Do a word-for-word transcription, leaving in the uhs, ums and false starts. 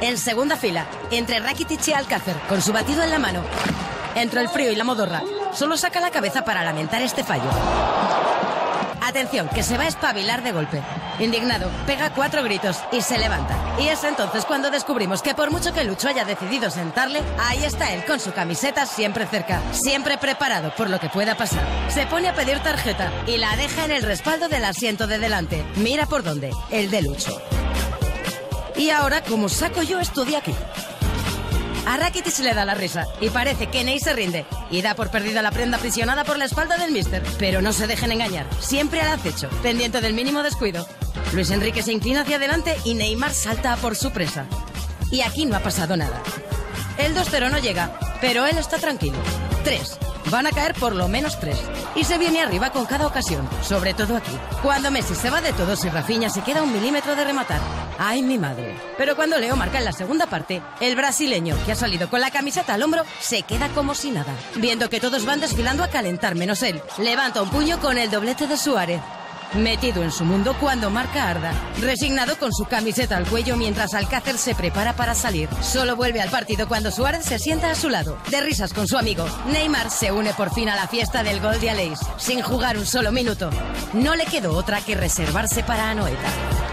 En segunda fila, entre Rakitic y Alcácer, con su batido en la mano. Entre el frío y la modorra, solo saca la cabeza para lamentar este fallo. Atención, que se va a espabilar de golpe. Indignado, pega cuatro gritos y se levanta. Y es entonces cuando descubrimos que por mucho que Lucho haya decidido sentarle, ahí está él con su camiseta siempre cerca, siempre preparado por lo que pueda pasar. Se pone a pedir tarjeta y la deja en el respaldo del asiento de delante. Mira por dónde, el de Lucho. Y ahora, como saco yo esto de aquí? A Rakitic le da la risa y parece que Ney se rinde y da por perdida la prenda aprisionada por la espalda del míster. Pero no se dejen engañar, siempre al acecho, pendiente del mínimo descuido. Luis Enrique se inclina hacia adelante y Neymar salta a por su presa. Y aquí no ha pasado nada. El dos cero no llega, pero él está tranquilo. Tres. Van a caer por lo menos tres. Y se viene arriba con cada ocasión, sobre todo aquí. Cuando Messi se va de todos y Rafinha se queda un milímetro de rematar. ¡Ay, mi madre! Pero cuando Leo marca en la segunda parte, el brasileño, que ha salido con la camiseta al hombro, se queda como si nada. Viendo que todos van desfilando a calentar menos él, levanta un puño con el doblete de Suárez. Metido en su mundo cuando marca Arda, resignado con su camiseta al cuello mientras Alcácer se prepara para salir. Solo vuelve al partido cuando Suárez se sienta a su lado, de risas con su amigo. Neymar se une por fin a la fiesta del gol de Aleix, sin jugar un solo minuto. No le quedó otra que reservarse para Anoeta.